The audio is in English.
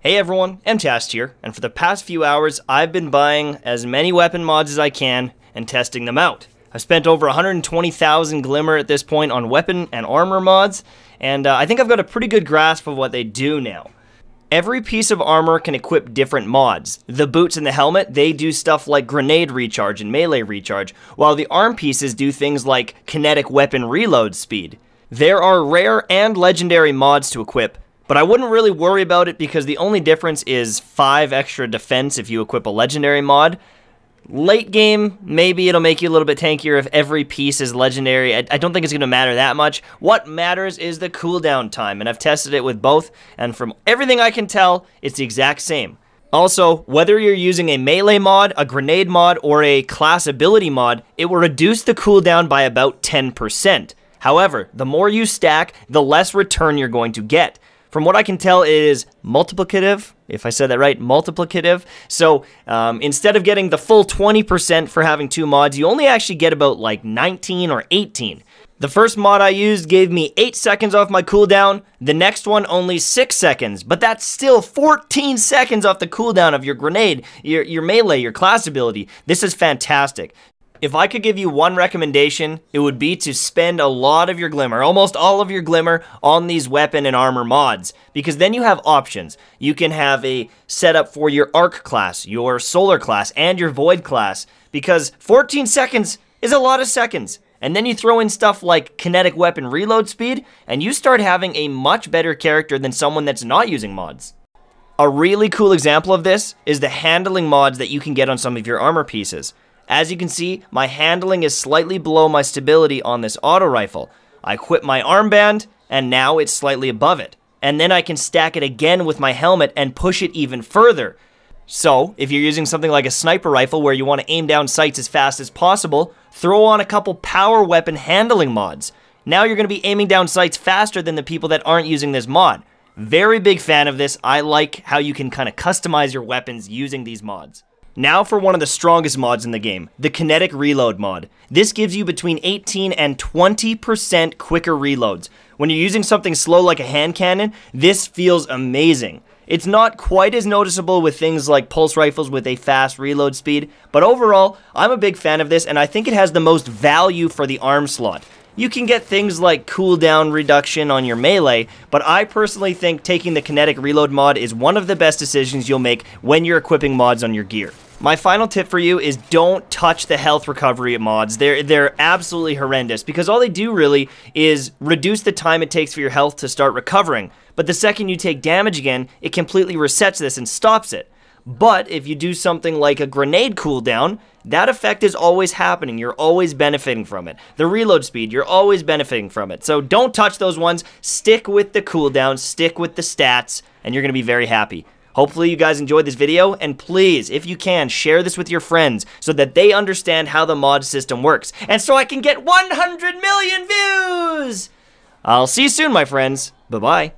Hey everyone, Mtashed here, and for the past few hours I've been buying as many weapon mods as I can and testing them out. I've spent over 120,000 Glimmer at this point on weapon and armor mods, and I think I've got a pretty good grasp of what they do now. Every piece of armor can equip different mods. The boots and the helmet, they do stuff like grenade recharge and melee recharge, while the arm pieces do things like kinetic weapon reload speed. There are rare and legendary mods to equip, but I wouldn't really worry about it because the only difference is 5 extra defense if you equip a legendary mod. Late game, maybe it'll make you a little bit tankier if every piece is legendary. I don't think it's going to matter that much. What matters is the cooldown time, and I've tested it with both, and from everything I can tell, it's the exact same. Also, whether you're using a melee mod, a grenade mod, or a class ability mod, it will reduce the cooldown by about 10%. However, the more you stack, the less return you're going to get. From what I can tell, it is multiplicative, if I said that right, multiplicative. So instead of getting the full 20% for having 2 mods, you only actually get about like 19 or 18. The first mod I used gave me 8 seconds off my cooldown, the next one only 6 seconds, but that's still 14 seconds off the cooldown of your grenade, your melee, your class ability. This is fantastic. If I could give you one recommendation, it would be to spend a lot of your Glimmer, almost all of your Glimmer, on these weapon and armor mods, because then you have options. You can have a setup for your Arc class, your Solar class, and your Void class, because 14 seconds is a lot of seconds. And then you throw in stuff like kinetic weapon reload speed, and you start having a much better character than someone that's not using mods. A really cool example of this is the handling mods that you can get on some of your armor pieces. As you can see, my handling is slightly below my stability on this auto rifle. I equip my armband, and now it's slightly above it. And then I can stack it again with my helmet and push it even further. So, if you're using something like a sniper rifle where you want to aim down sights as fast as possible, throw on a couple power weapon handling mods. Now you're going to be aiming down sights faster than the people that aren't using this mod. Very big fan of this. I like how you can kind of customize your weapons using these mods. Now for one of the strongest mods in the game, the kinetic reload mod. This gives you between 18 and 20% quicker reloads. When you're using something slow like a hand cannon, this feels amazing. It's not quite as noticeable with things like pulse rifles with a fast reload speed, but overall, I'm a big fan of this and I think it has the most value for the arm slot. You can get things like cooldown reduction on your melee, but I personally think taking the kinetic reload mod is one of the best decisions you'll make when you're equipping mods on your gear. My final tip for you is don't touch the health recovery mods. They're absolutely horrendous because all they do really is reduce the time it takes for your health to start recovering, but the second you take damage again, it completely resets this and stops it. But if you do something like a grenade cooldown, that effect is always happening. You're always benefiting from it. The reload speed, you're always benefiting from it. So don't touch those ones. Stick with the cooldown, stick with the stats, and you're going to be very happy. Hopefully you guys enjoyed this video, and please, if you can, share this with your friends so that they understand how the mod system works, and so I can get 100 million views! I'll see you soon, my friends. Bye-bye.